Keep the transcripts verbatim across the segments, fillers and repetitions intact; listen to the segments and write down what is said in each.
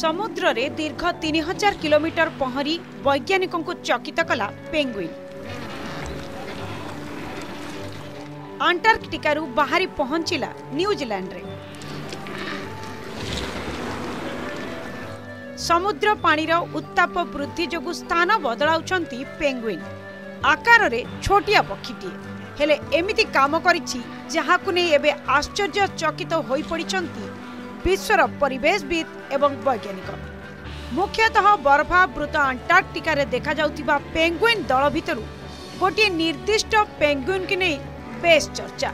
समुद्र रे दीर्घ तीन हजार किलोमीटर पहरी वैज्ञानिकों को चकित कला पेंगुइन। अंटार्कटिका रु बाहरी पहुंचला न्यूजीलैंड रे। समुद्र पानीर उत्ताप वृद्धि जोगु स्थान बदलाउछंती पेंगुइन। आकार रे छोटिया पक्षीटीए हेले एमिति काम करिछि जहाकु नै एबे आश्चर्य चकित होई पडिचंती विश्वर परिवेशविद एवं वैज्ञानिक। मुख्यतः बर्फावृत अंटार्कटिका रे देखा जाउतिबा पेंगुइन दल भितरु गोटे निर्दिष्ट पेंगुइन के नै बेस चर्चा।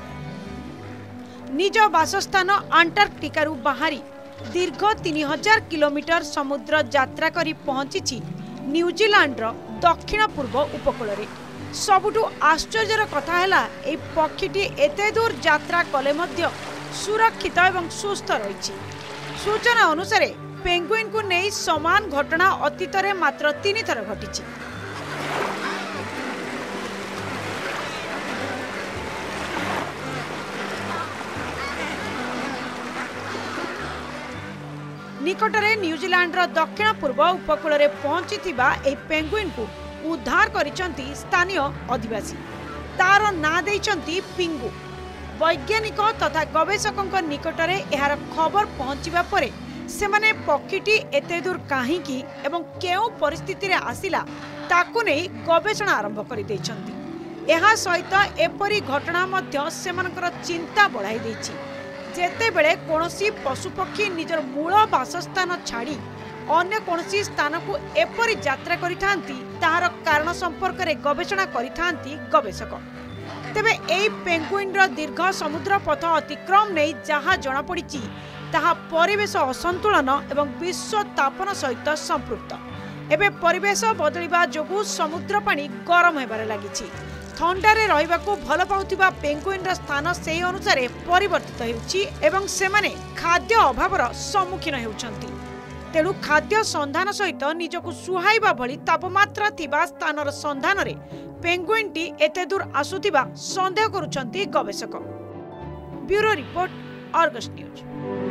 निज वासस्थान अंटार्कटिका रु बाहरी दीर्घ तीन हजार किलोमीटर समुद्र यात्रा करी पहुंचीछि न्यूजीलैंड रो दक्षिण पूर्व उपकूल रे। सबुठु आश्चर्यर कथा हैला ए पक्षीटी एते दूर यात्रा कले मध्य सुरक्षित एवं सुस्थ रही। सूचना अनुसार पेंगुइन को नहीं समान घटना अतीत में मात्र तीन थर घटी। निकटरे न्यूजीलैंड दक्षिण पूर्व उपकूल में पहुंची ए पेंगुइन को उद्धार करिसंती स्थानीय आदिवासी। तार ना देइसंती पिंगु। वैज्ञानिक तथा गवेषकों निकटरे यार खबर पहुंचवा परे सेमाने पक्षीटी एते दूर काहींकी एवं केउ परिस्थिति रे आसिला ताकु नै गवेषणा आरंभ करि दैछंती। एहा सहित एपरी घटना मध्य सेमानकर चिंता बढ़ाई दैछि। जेते बेले कोनोसी पशुपक्षी निजर मूल वासस्थान छाड़ी अन्य कोनोसी स्थान को एपरी यात्रा करिथांती ताहार कारण संपर्क रे गवेषणा करिथांती गवेषक। तेबे एई पेंगुइन रो दीर्घ समुद्र पथ अतिक्रम नै जहाँ जनापड़ी ताहा परिवेश असंतुलन एवं विश्व तापन सहित संपृक्त। एबे परिवेश बदलिबा जोगु समुद्र पानी गरम हेबारे लागिछि। थंडारे रहिबाकू भल पाउथिबा पेंगुइन रो स्थान सेही अनुसार परिवर्तित हेउछि एवं सेमाने खाद्य अभावर सम्मुखीन हेउछंती। तेणु खाद्य संधान सहित निजकू सुहाइबा भली तापमात्रा थिबा स्थानर संधान रे पेंगुइन टी एते दूर आसुथिबा संदेह करुछंती गवेषक। Bureau report, Argus news.